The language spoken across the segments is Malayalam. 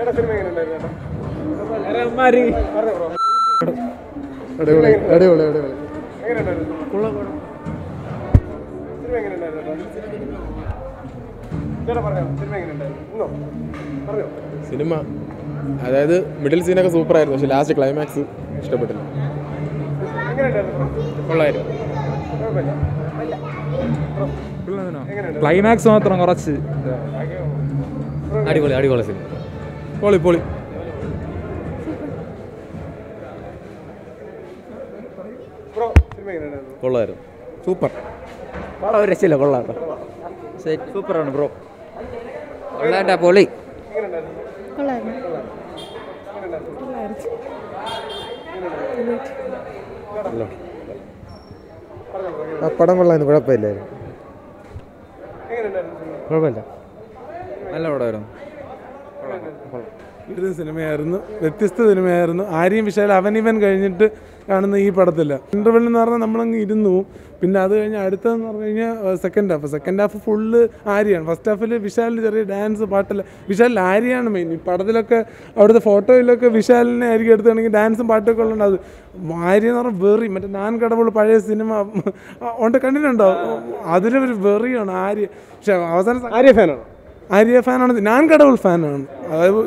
സിനിമ അതായത് മിഡിൽ സീനൊക്കെ സൂപ്പർ ആയിരുന്നു, പക്ഷെ ലാസ്റ്റ് ക്ലൈമാക്സ് ഇഷ്ടപ്പെട്ടില്ല. ക്ലൈമാക്സ് മാത്രം കുറച്ച് അടിപൊളി അടിപൊളി സിനിമ, പൊളി പൊളി. കൊള്ളായിരുന്നു, സൂപ്പർ. വളരെ രസമില്ല, കൊള്ളാം കേട്ടോ, സൂപ്പറാണ് ബ്രോ. കൊള്ളാട്ടാ, പൊളി. ആ പടം കൊള്ളായിരുന്നു, കുഴപ്പമില്ലായിരുന്നു, കുഴപ്പമില്ല, നല്ല പടമായിരുന്നു. ഇടുന്ന സിനിമയായിരുന്നു, വ്യത്യസ്ത സിനിമയായിരുന്നു. ആര്യയും വിശാൽ അവനിവൻ കഴിഞ്ഞിട്ട് കാണുന്ന ഈ പടത്തില്ല. ഇൻ്റർവെൽ എന്ന് പറഞ്ഞാൽ നമ്മളങ്ങ് ഇരുന്നു. പിന്നെ അത് കഴിഞ്ഞ് അടുത്തതെന്ന് പറഞ്ഞു കഴിഞ്ഞാൽ second half. Second half full ആര്യയാണ്. ഫസ്റ്റ് ഹാഫിൽ വിശാലിന് ചെറിയ ഡാൻസ്, പാട്ടല്ല, വിശാലിൽ ആര്യയാണ് മെയിൻ. ഈ പടത്തിലൊക്കെ അവിടുത്തെ ഫോട്ടോയിലൊക്കെ വിശാലിനെ ആയിരിക്കും എടുത്തുകയാണെങ്കിൽ ഡാൻസും പാട്ടൊക്കെ ഉള്ളത്. അത് ആര്യ എന്ന് പറഞ്ഞാൽ വെറി, മറ്റേ നാൻ കടവൾ പഴയ സിനിമ ഉണ്ട്, കണ്ടിട്ടുണ്ടോ? അതിലൊരു വെറിയാണ് ആര്യ. പക്ഷെ അവസാനം ആര്യ ഫാനാണ്, ആര്യ ഫാനാണ്, ഞാൻ കടവൾ ഫാനാണ്. അതായത്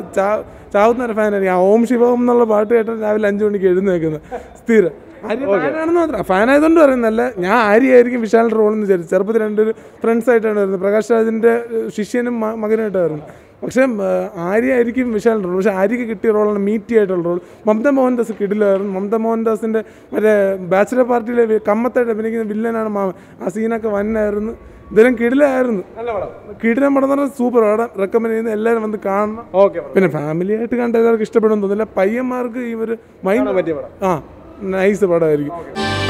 ചാവുന്നൊരു ഫാനായിരിക്കും. ആ ഓം ശിവം എന്നുള്ള പാട്ട് കേട്ടാൽ രാവിലെ 5 മണിക്ക് എഴുന്നേക്കുന്നത് സ്ഥിരം. ആര്യ ഫാനാണെന്ന് മാത്രം, ഫാനായതുകൊണ്ട് പറയുന്നതല്ല, ഞാൻ ആര്യയായിരിക്കും വിശാലിൻ്റെ റോളെന്ന് വിചാരിച്ചു. ചെറുപ്പത്തിൽ രണ്ടൊരു ഫ്രണ്ട്സായിട്ടാണ് വരുന്നത്, പ്രകാശ് രാജിൻ്റെ ശിഷ്യനും മകനായിട്ടായിരുന്നു. പക്ഷേ ആര്യയായിരിക്കും വിശാലിൻ്റെ റോൾ. പക്ഷേ ആര്യയ്ക്ക് കിട്ടിയ റോളാണ് മീറ്റി ആയിട്ടുള്ള റോൾ. മമത മോഹൻദാസ് കിടിലായിരുന്നു. മമത മോഹൻദാസിൻ്റെ മറ്റേ ബാച്ചിലർ പാർട്ടിയിലെ കമ്മത്തായിട്ട് അഭിനയിക്കുന്ന വില്ലനാണ് മാമൻ. ആ സീനൊക്കെ വന്നായിരുന്നു. ഇതെല്ലാം കിടിലായിരുന്നു, കിടിലം പടം എന്ന് പറഞ്ഞാൽ സൂപ്പർ പടം. റെക്കമെൻഡ് ചെയ്യുന്ന എല്ലാവരും വന്ന് കാണണം. ഓക്കെ, പിന്നെ ഫാമിലി ആയിട്ട് കണ്ട എല്ലാവർക്കും ഇഷ്ടപ്പെടുമെന്ന് തോന്നില്ല. പയ്യന്മാർക്ക് ഈ ഒരു മൈൻഡ് പറ്റിയ പടം, ആ നൈസ് പടമായിരിക്കും.